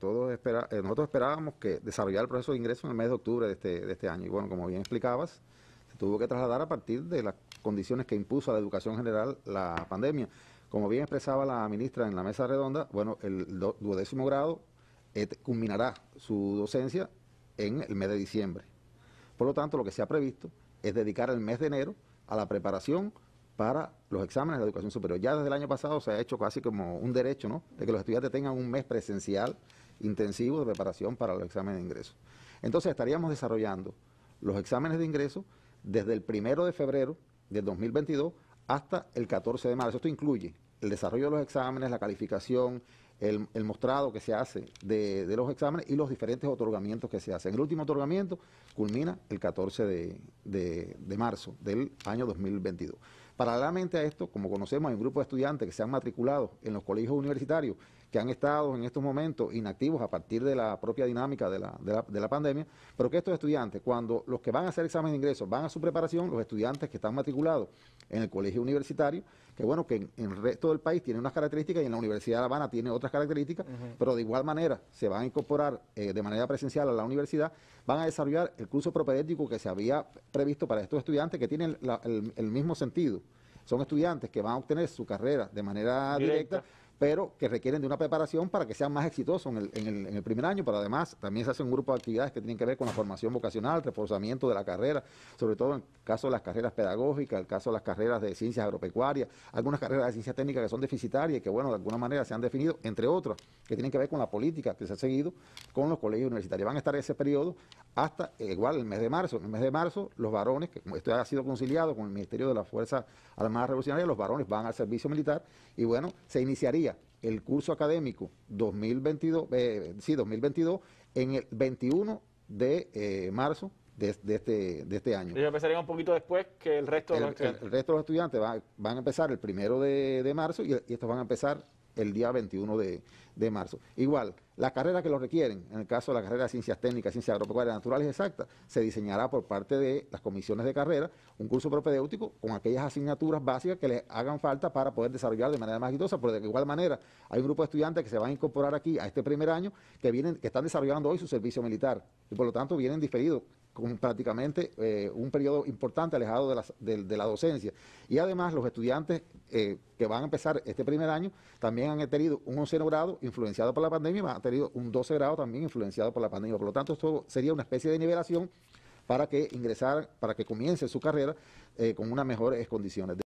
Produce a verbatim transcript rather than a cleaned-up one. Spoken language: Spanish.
Todos espera, eh, nosotros esperábamos que desarrollar el proceso de ingreso en el mes de octubre de este, de este año. Y bueno, como bien explicabas, se tuvo que trasladar a partir de las condiciones que impuso a la educación general la pandemia. Como bien expresaba la ministra en la mesa redonda, bueno, el do, duodécimo grado eh, culminará su docencia en el mes de diciembre. Por lo tanto, lo que se ha previsto es dedicar el mes de enero a la preparación para los exámenes de la educación superior. Ya desde el año pasado se ha hecho casi como un derecho, ¿no?, de que los estudiantes tengan un mes presencial intensivo de preparación para los exámenes de ingreso. Entonces estaríamos desarrollando los exámenes de ingreso desde el primero de febrero del dos mil veintidós hasta el catorce de marzo. Esto incluye el desarrollo de los exámenes, la calificación, el, el mostrado que se hace de, de los exámenes y los diferentes otorgamientos que se hacen. El último otorgamiento culmina el catorce de, de, de marzo del año dos mil veintidós. Paralelamente a esto, como conocemos, hay un grupo de estudiantes que se han matriculado en los colegios universitarios, que han estado en estos momentos inactivos a partir de la propia dinámica de la, de la, de la pandemia, pero que estos estudiantes, cuando los que van a hacer exámenes de ingreso van a su preparación, los estudiantes que están matriculados en el colegio universitario, que bueno, que en, en el resto del país tiene unas características y en la Universidad de La Habana tiene otras características, uh-huh. pero de igual manera se van a incorporar eh, de manera presencial a la universidad, van a desarrollar el curso propedéutico que se había previsto para estos estudiantes que tienen la, el, el mismo sentido. Son estudiantes que van a obtener su carrera de manera directa, directa pero que requieren de una preparación para que sean más exitosos en el, en, el, en el primer año, pero además también se hace un grupo de actividades que tienen que ver con la formación vocacional, reforzamiento de la carrera, sobre todo en el caso de las carreras pedagógicas, el caso de las carreras de ciencias agropecuarias, algunas carreras de ciencias técnicas que son deficitarias y que, bueno, de alguna manera se han definido, entre otras, que tienen que ver con la política que se ha seguido con los colegios universitarios. Van a estar en ese periodo hasta, eh, igual, el mes de marzo. En el mes de marzo, los varones, que esto ha sido conciliado con el Ministerio de las Fuerzas Armadas Revolucionarias, los varones van al servicio militar y, bueno, se iniciaría el curso académico dos mil veintidós, eh, sí, dos mil veintidós en el veintiuno de marzo de, de, este, de este año. Ellos empezarían un poquito después que el resto de los el, estudiantes. El, el resto de los estudiantes va, van a empezar el primero de, de marzo y, y estos van a empezar el día veintiuno de marzo. Igual, las carreras que lo requieren, en el caso de la carrera de ciencias técnicas, ciencias agropecuarias, naturales exactas, se diseñará por parte de las comisiones de carrera un curso propedéutico con aquellas asignaturas básicas que les hagan falta para poder desarrollar de manera más exitosa, pero de igual manera hay un grupo de estudiantes que se van a incorporar aquí a este primer año que vienen, que están desarrollando hoy su servicio militar y por lo tanto vienen diferidos con prácticamente eh, un periodo importante alejado de la, de, de la docencia. Y además los estudiantes eh, que van a empezar este primer año también han tenido un onceavo grado influenciado por la pandemia y han tenido un doce grado también influenciado por la pandemia. Por lo tanto, esto sería una especie de nivelación para que ingresaran, para que comiencen su carrera eh, con unas mejores condiciones.